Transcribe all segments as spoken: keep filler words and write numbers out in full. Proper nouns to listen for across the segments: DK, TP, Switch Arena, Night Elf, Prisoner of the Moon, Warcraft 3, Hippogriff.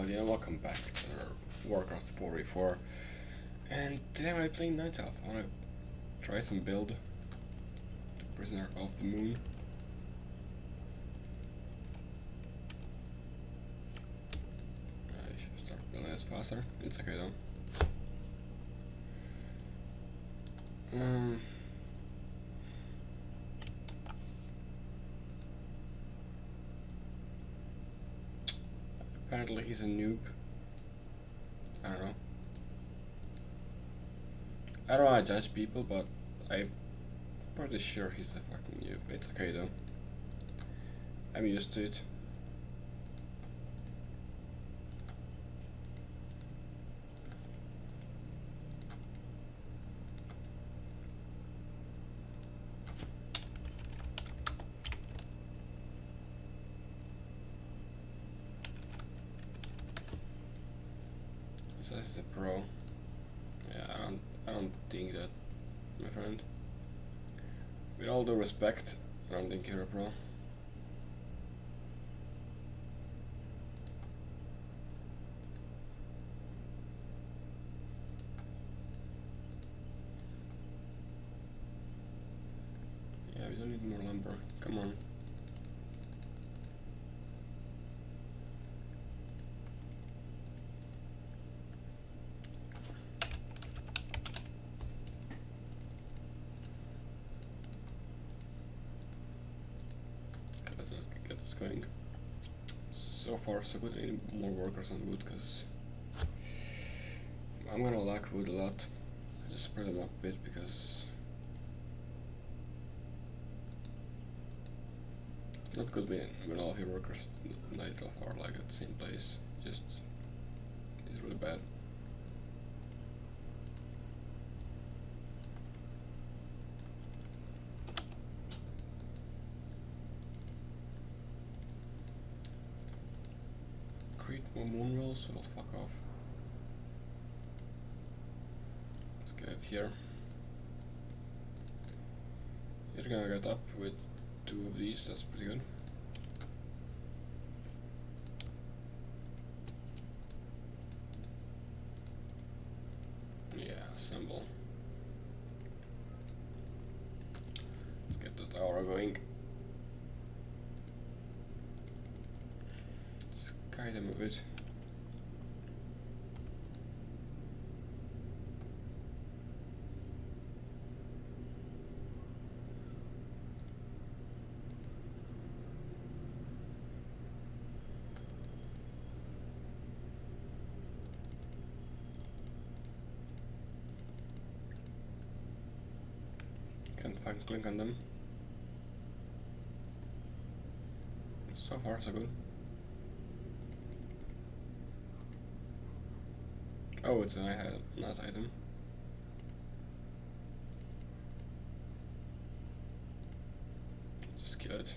everybody and welcome back to another Warcraft four v four, and today I'm going to be playing Night Elf. I want to try some build, the Prisoner of the Moon. I should start building this faster, it's okay though. Um, Apparently he's a noob. I don't know. I don't wanna judge people, but I'm pretty sure he's a fucking noob. It's okay though. I'm used to it. This is a pro. Yeah, I don't, I don't think that, my friend. With all due respect, I don't think you're a pro. Yeah, we don't need more lumber. Come on. Going. So far so good. I need more workers on wood because I'm gonna lack wood a lot. I just spread them up a bit because it's not good when, when all of your workers in Night Elf are like at the same place. Just it's really bad. More moon rolls, so it'll fuck off. Let's get it here. You're gonna get up with two of these, that's pretty good. Yeah, assemble. Let's get the tower going. Them a bit. Can't fucking click on them. So far, so good. Oh, it's a nice item. Just kill it.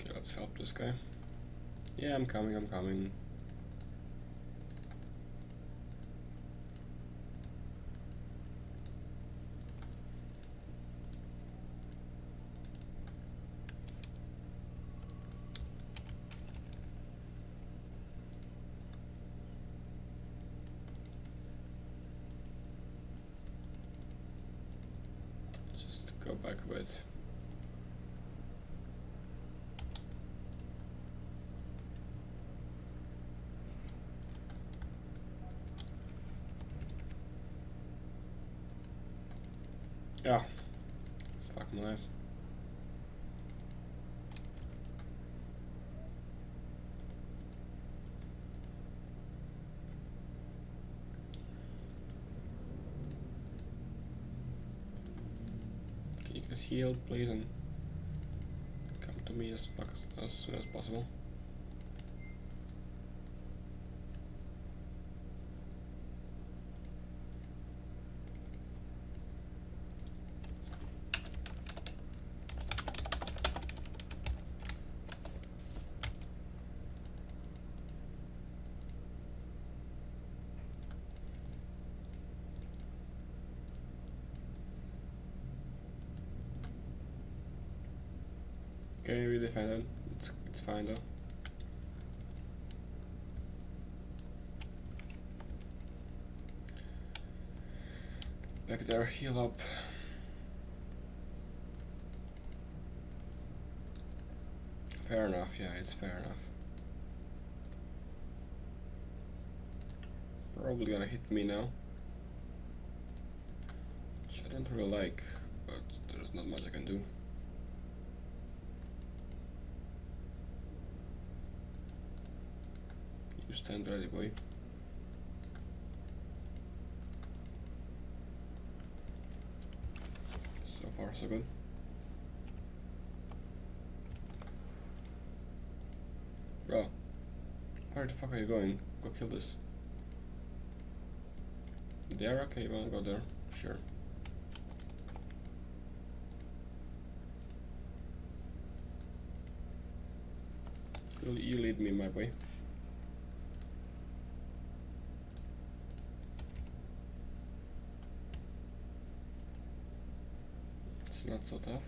Okay, let's help this guy. Yeah, I'm coming, I'm coming. Go back a bit. Yeah. Fuck my life. Heal, please, and come to me as fuck as, as soon as possible. Can you really find out? It's, it's fine though. Back there, heal up. Fair enough, yeah, it's fair enough. Probably gonna hit me now, which I don't really like, but there's not much I can do. You stand ready, boy. So far, so good. Bro, where the fuck are you going? Go kill this. There, okay, you wanna go there? Sure. You, you lead me my way. It's not so tough.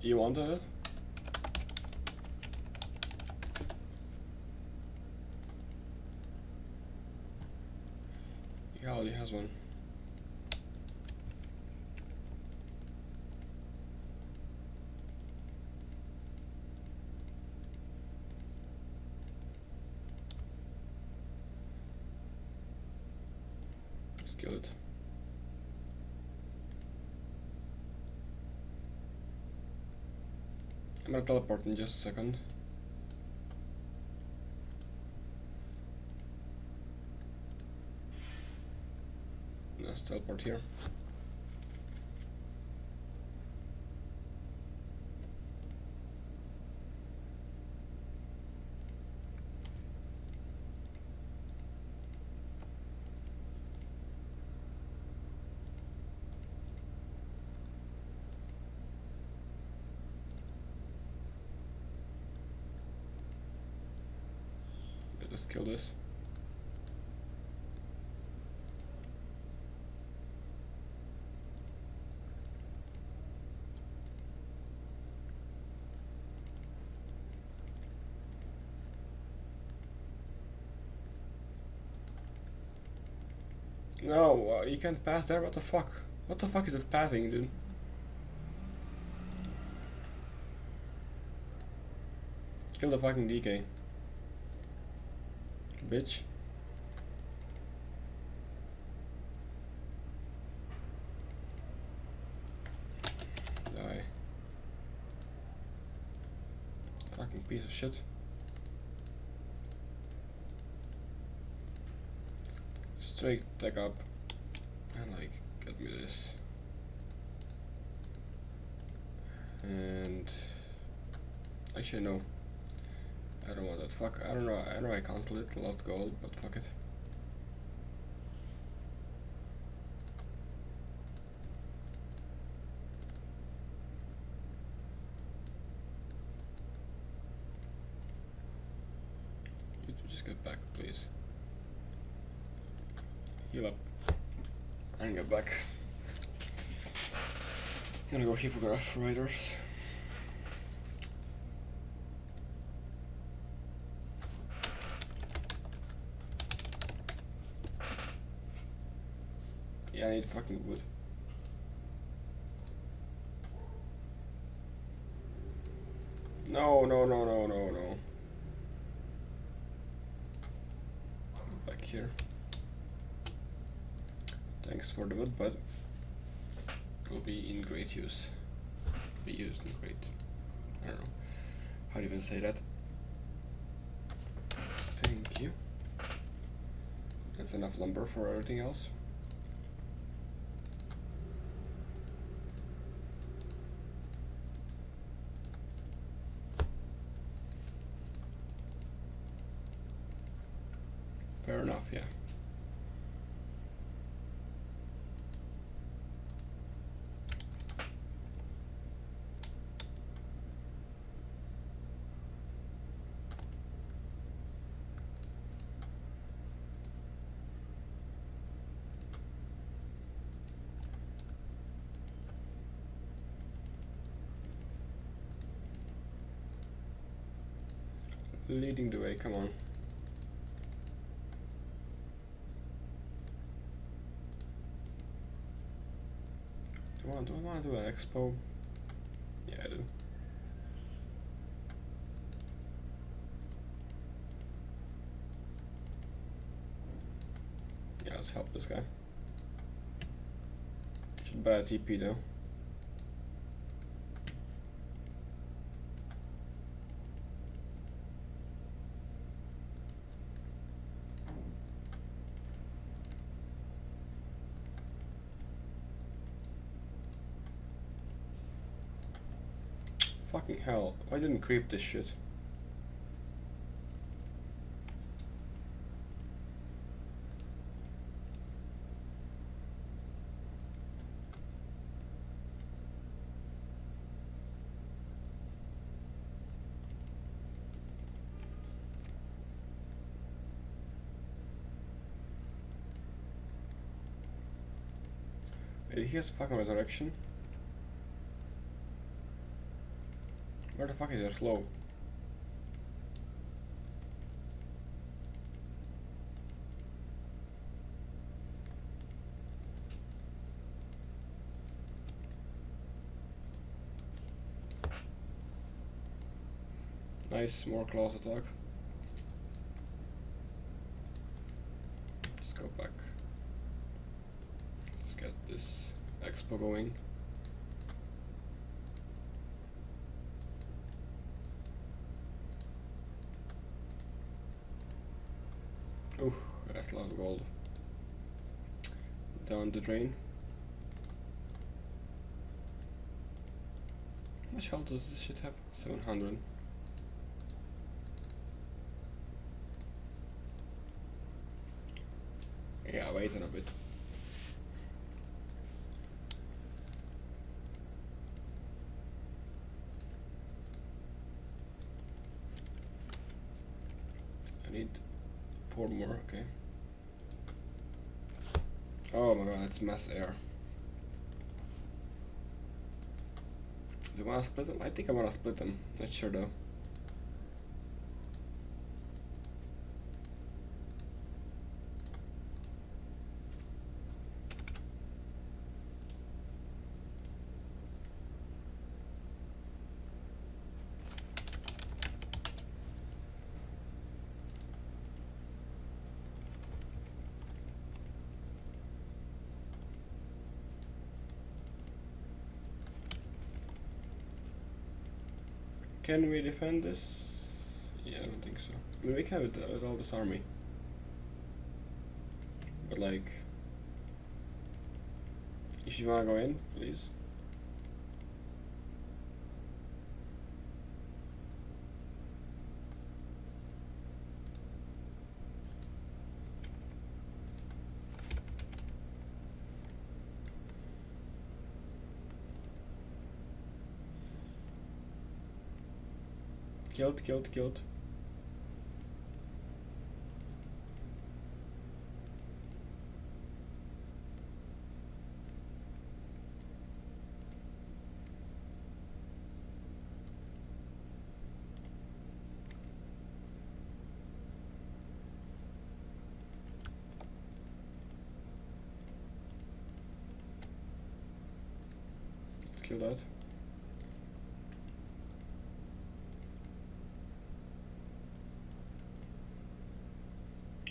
You wanted it? He already has one. Let's kill it. I'm gonna teleport in just a second. Let's teleport here. Let's kill this. No, uh, you can't pass there. What the fuck? What the fuck is that pathing, dude? Kill the fucking D K. Bitch. Die. Fucking piece of shit. Straight tech up and like get me this. And actually no. I don't want that. Fuck, I don't know, I know I cancelled it, lost gold, but fuck it. You just get back, please. Heal up. And get back. I'm gonna go Hippogriff Riders. Yeah, I need fucking wood. No, no, no, no, no, no. Back here. Thanks for the wood, bud. It will be in great use. Be used in great. I don't know. How do you even say that? Thank you. That's enough lumber for everything else. Fair enough, yeah. leading the way, come on. Do I want, do I want to do an expo? Yeah, I do. Yeah, let's help this guy. Should buy a T P though. Fucking hell, I didn't creep this shit. Here's fucking resurrection. Where the fuck is your slow? Nice, more claws attack. Let's go back. Let's get this expo going. Oh, that's a lot of gold. Down the drain. How much health does this shit have? seven hundred. Yeah, wait a bit. I need four more, okay. Oh my god, it's mass air. Do you wanna split them? I think I wanna split them. Not sure though. Can we defend this? Yeah, I don't think so. I mean, we can with, with all this army. But like... If you wanna go in, please. Killed, killed, killed. Kill that.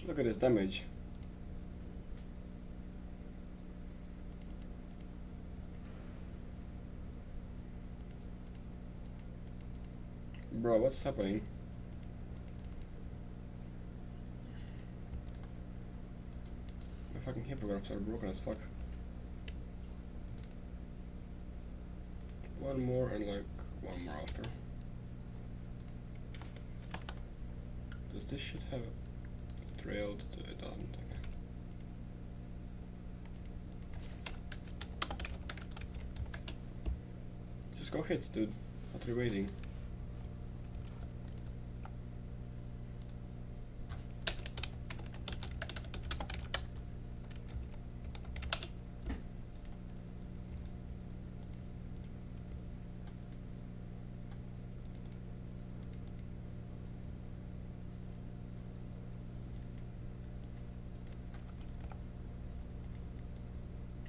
Look at his damage. Bro, what's happening? My fucking hippogriffs are broken as fuck. One more and like one more after. Does this shit have a trailed? It doesn't. Okay. Just go hit, dude. What are you waiting?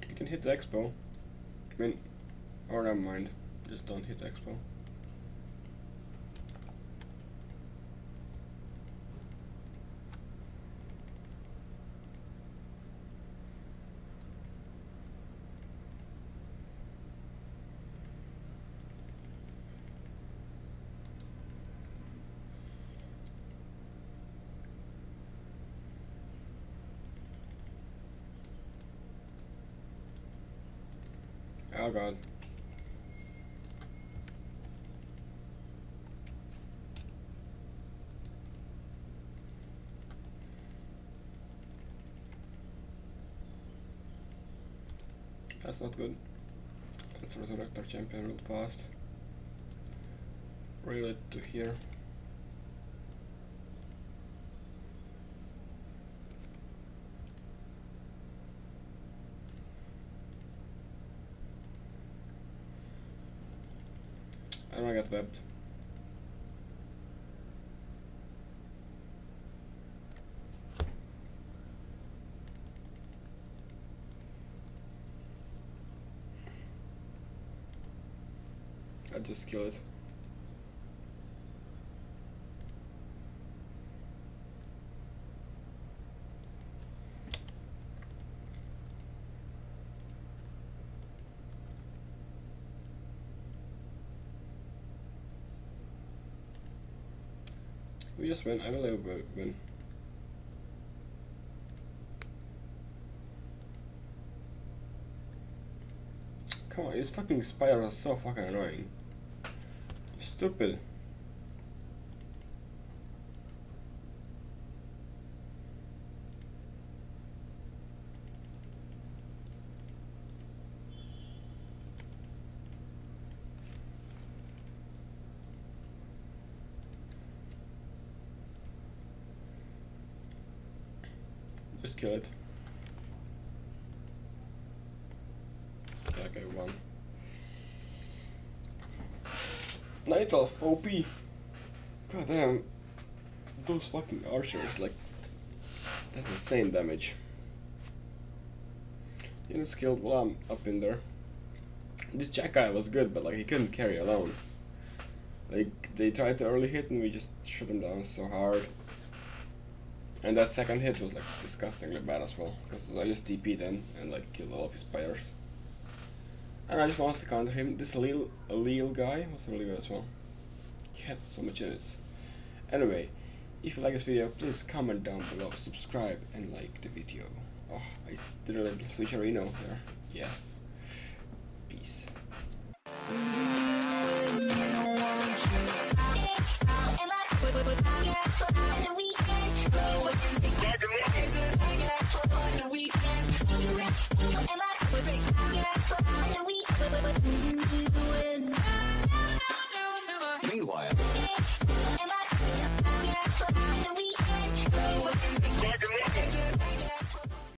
You can hit the expo. I mean, or never mind. Just don't hit the expo. Oh god. That's not good. Let's resurrect our champion real fast. Reel it to here. And I got webbed. I just kill it. We just win. I believe we win. Come on, these fucking spiders are so fucking annoying. Stupid. Just kill it. Okay, one. Night Elf, O P. God damn. Those fucking archers, like, that's insane damage. Units killed while I'm up in there. This Jack guy was good, but like he couldn't carry alone. Like they tried to early hit and we just shut him down so hard. And that second hit was like disgustingly bad as well, because I just T P'd then and like killed all of his players. And I just wanted to counter him. This Lil, Lil guy was really good as well. He had so much in it. Anyway, if you like this video, please comment down below, subscribe, and like the video. Oh, I did a little Switch Arena there. Yes. Peace. Meanwhile.